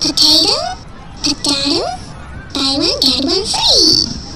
Potato, potato, buy one, get one free.